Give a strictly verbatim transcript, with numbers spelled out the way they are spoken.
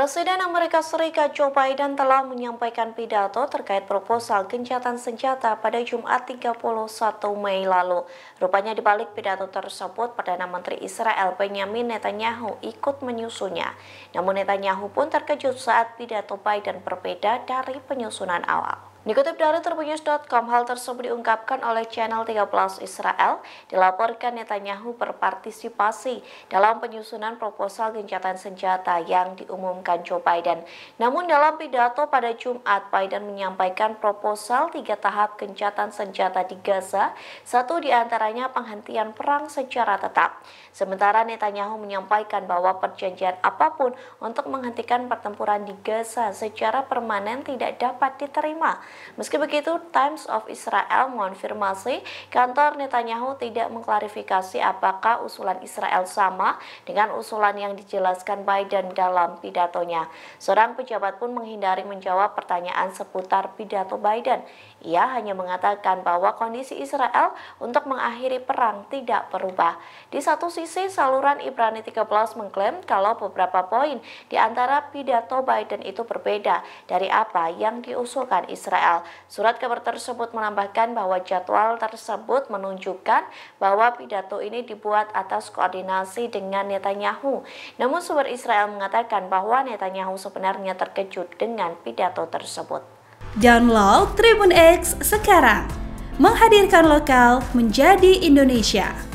Presiden Amerika Serikat Joe Biden telah menyampaikan pidato terkait proposal gencatan senjata pada Jumat tiga puluh satu Mei lalu. Rupanya di balik pidato tersebut, Perdana Menteri Israel Benjamin Netanyahu ikut menyusunnya. Namun Netanyahu pun terkejut saat pidato Biden berbeda dari penyusunan awal. Dikutip dari Tribunnews dot com, hal tersebut diungkapkan oleh Channel tiga belas Israel. Dilaporkan Netanyahu berpartisipasi dalam penyusunan proposal gencatan senjata yang diumumkan Joe Biden. Namun dalam pidato pada Jumat, Biden menyampaikan proposal tiga tahap gencatan senjata di Gaza, satu diantaranya penghentian perang secara tetap. Sementara Netanyahu menyampaikan bahwa perjanjian apapun untuk menghentikan pertempuran di Gaza secara permanen tidak dapat diterima. Meski begitu, Times of Israel mengonfirmasi kantor Netanyahu tidak mengklarifikasi apakah usulan Israel sama dengan usulan yang dijelaskan Biden dalam pidatonya. Seorang pejabat pun menghindari menjawab pertanyaan seputar pidato Biden. Ia hanya mengatakan bahwa kondisi Israel untuk mengakhiri perang tidak berubah. Di satu sisi, saluran Ibrani tiga belas mengklaim kalau beberapa poin di antara pidato Biden itu berbeda dari apa yang diusulkan Israel. Surat kabar tersebut menambahkan bahwa jadwal tersebut menunjukkan bahwa pidato ini dibuat atas koordinasi dengan Netanyahu. Namun sumber Israel mengatakan bahwa Netanyahu sebenarnya terkejut dengan pidato tersebut. Download Tribun X sekarang, menghadirkan lokal menjadi Indonesia.